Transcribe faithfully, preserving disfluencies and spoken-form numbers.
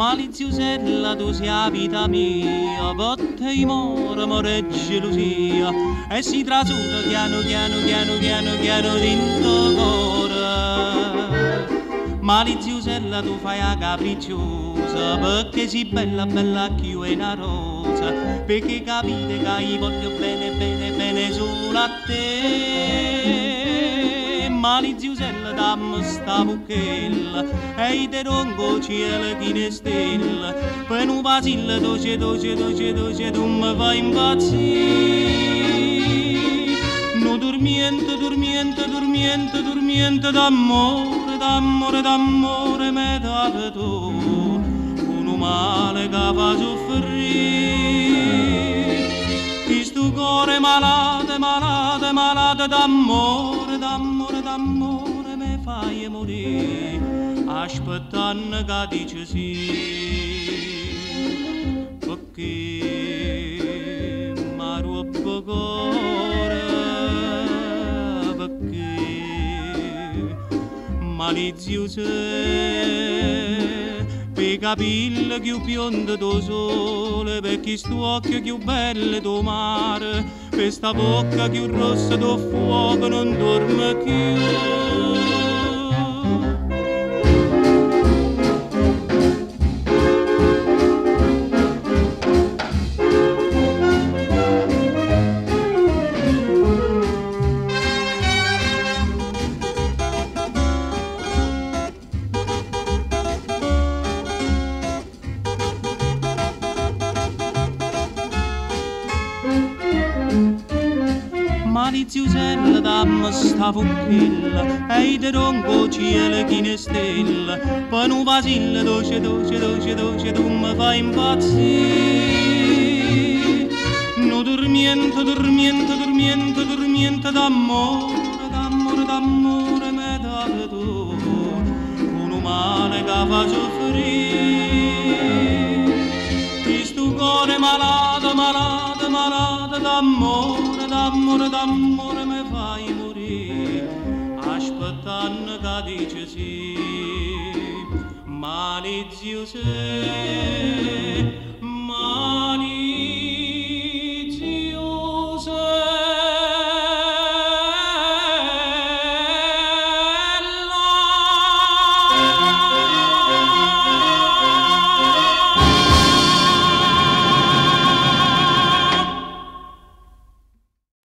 Maliziusella, tu sia vita mia, botte i mora, amore e gelosia, e si trasuna piano piano piano piano piano dentro cuore. Maliziusella, tu fai a capricciosa, perché sei bella bella chiù e una rosa, perché capite che io voglio bene bene bene solo a te. Maliziusella, dammi sta buchella e i te rongo cielo chi ne stella, per un vasilla doce doce doce doce tu mi fai impazzire. No dormiente dormiente dormiente dormiente d'amore d'amore d'amore me dà per tu un male che fa soffrire questo cuore malato malato malato d'amore d'amore d'amore fai morire, aspettando che dici sì, perché mi rubo cuore, perché Maliziusella, per capire più biondo tuo sole, per questo occhio più bello tuo mare, per questa bocca più rossa tuo fuoco non dorme più. Maliziusella, dammi sta fucchella e te rongo cielo chi ne stella, per un vasilla doce doce doce doce tu mi fai impazzire. No dormiente dormiente dormiente dormiente d'amore d'amore d'amore me dà per tu un umano che fa soffrire questo cuore malato malato malato d'amore d'amore, d'amore me fai morire, aspettando che dici sì, Maliziusella.